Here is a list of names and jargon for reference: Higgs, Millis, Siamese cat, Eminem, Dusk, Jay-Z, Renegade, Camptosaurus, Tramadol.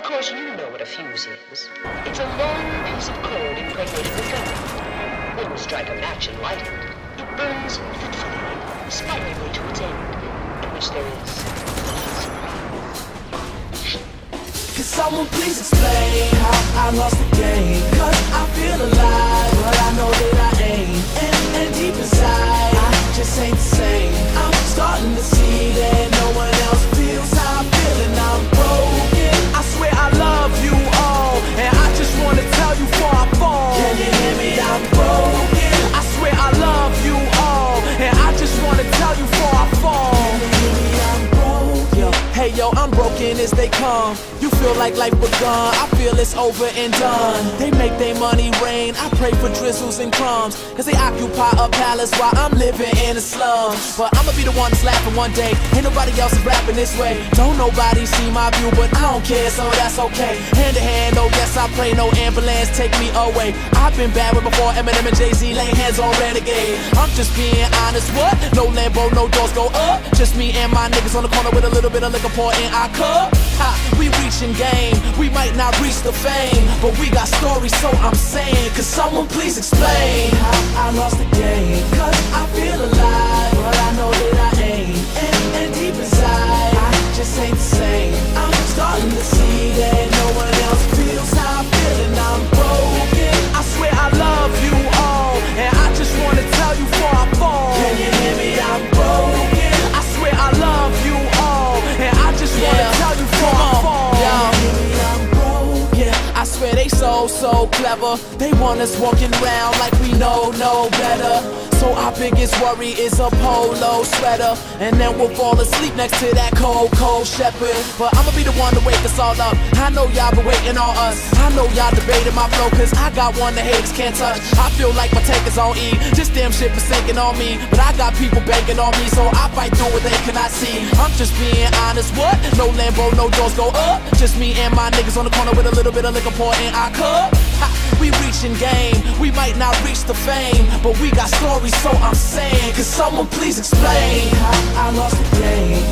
Of course, you know what a fuse is. It's a long piece of cord impregnated with gunpowder. Wouldn't strike a match and light it. It burns fitfully, spirally to its end, in which there is surprise. Can someone please explain how I lost the game? 'Cause I feel alive, but I know that I ain't. And deep inside, I just ain't the same. I'm starting to see that no one else feels how I'm feeling. I'm broken. I swear I love you all, and I just wanna tell you before I fall. Can you hear me? I'm broken. I swear I love you all, and I just wanna tell you before I fall. Can you hear me? I'm broken. Yo, hey yo, I'm broken as they come. You feel like life begun. I feel it's over and done. They make their money rain. I pray for drizzles and crumbs, 'cause they occupy a palace while I'm living in the slums. But I'ma be the one that's laughing one day. Ain't nobody else rapping this way. Don't nobody see my view, but I don't care, so that's okay. Hand to hand, oh yes, I pray. No ambulance, take me away. I've been bad with before Eminem and Jay-Z laying hands on Renegade. I'm just being honest, what? No Lambo, no doors go up. Just me and my niggas on the corner with a little bit of liquor pour in our cup. Ha, we reaching game. We might not reach the fame, but we got stories, so I'm saying, could someone please explain how I lost the game? 'Cause I feel alive, but I know that I ain't. And deep inside, I just ain't the same. I'm starting to see that no one else feels how I'm feeling. I'm broken. I swear I love you all, and I just wanna tell you before I fall. Can you hear me? I'm broken. I swear I love you all, and I just wanna tell you before I fall. I swear they so clever. They want us walking around like we know no better. So our biggest worry is a polo sweater, and then we'll fall asleep next to that cold shepherd. But I'ma be the one to wake us all up. I know y'all been waiting on us. I know y'all debating my flow, 'cause I got one that Higgs can't touch. I feel like my tank is on E. This damn shit is sinking on me, but I got people banking on me, so I fight through what they cannot see. I'm just being honest, what? No Lambo, no doors go up. Just me and my niggas on the corner with a little bit of liquor pour in our cup. We reaching game, we might not reach the fame, but we got stories, so I'm saying, could someone please explain how I lost the game?